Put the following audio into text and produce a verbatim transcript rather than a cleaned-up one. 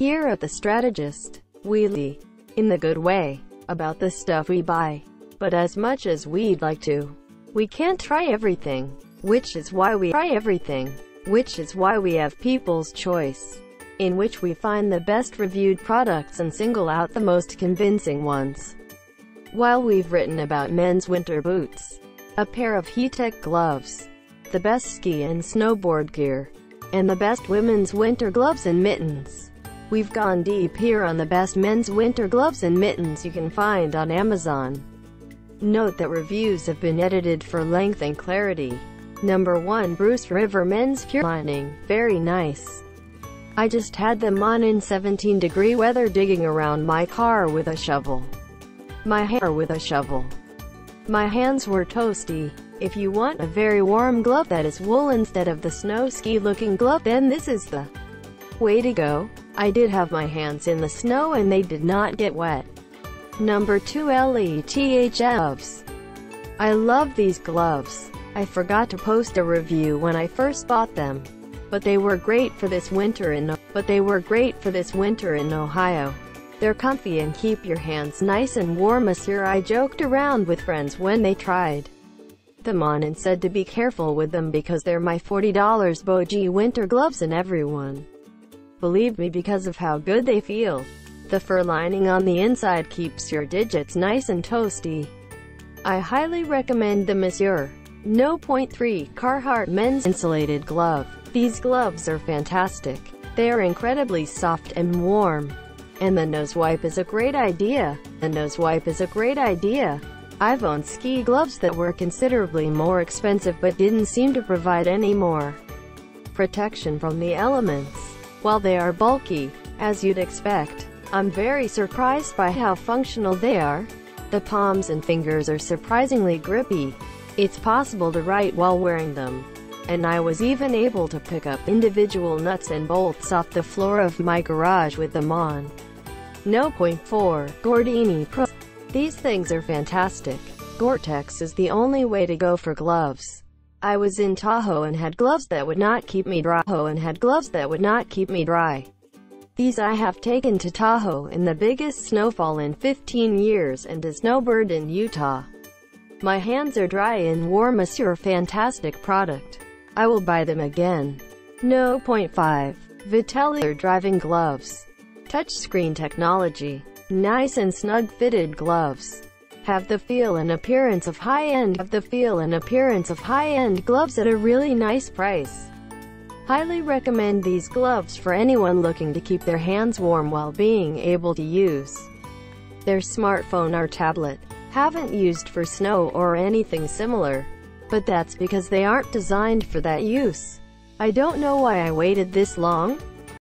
Here at The Strategist, we lie, in the good way, about the stuff we buy. But as much as we'd like to, we can't try everything, which is why we try everything, which is why we have People's Choice, in which we find the best-reviewed products and single out the most convincing ones. While we've written about men's winter boots, a pair of Heatech gloves, the best ski and snowboard gear, and the best women's winter gloves and mittens, we've gone deep here on the best men's winter gloves and mittens you can find on Amazon. Note that reviews have been edited for length and clarity. Number one Bruce River Men's Pure Lining, very nice. I just had them on in seventeen degree weather digging around my car with a shovel. My hair with a shovel. My hands were toasty. If you want a very warm glove that is wool instead of the snow ski looking glove, then this is the way to go. I did have my hands in the snow and they did not get wet. Number two LETHFs. I love these gloves. I forgot to post a review when I first bought them, but they were great for this winter in but they were great for this winter in Ohio. They're comfy and keep your hands nice and warm. As year I joked around with friends when they tried them on and said to be careful with them because they're my forty dollar Bogie winter gloves, and everyone believed me because of how good they feel. The fur lining on the inside keeps your digits nice and toasty. I highly recommend the Monsieur. No.three Carhartt Men's Insulated Glove. These gloves are fantastic. They are incredibly soft and warm. And the nose wipe is a great idea. The nose wipe is a great idea. I've owned ski gloves that were considerably more expensive but didn't seem to provide any more protection from the elements. While they are bulky, as you'd expect, I'm very surprised by how functional they are. The palms and fingers are surprisingly grippy. It's possible to write while wearing them. And I was even able to pick up individual nuts and bolts off the floor of my garage with them on. No.four Gordini Pro. These things are fantastic. Gore-Tex is the only way to go for gloves. I was in Tahoe and had gloves that would not keep me dry. and had gloves that would not keep me dry. These I have taken to Tahoe in the biggest snowfall in fifteen years and to Snowbird in Utah. My hands are dry and warm. As your fantastic product. I will buy them again. No.five Vitellier Driving Gloves. Touchscreen technology. Nice and snug-fitted gloves. Have the feel and appearance of high-end Have the feel and appearance of high-end gloves at a really nice price. Highly recommend these gloves for anyone looking to keep their hands warm while being able to use their smartphone or tablet. Haven't used for snow or anything similar, but that's because they aren't designed for that use. I don't know why I waited this long.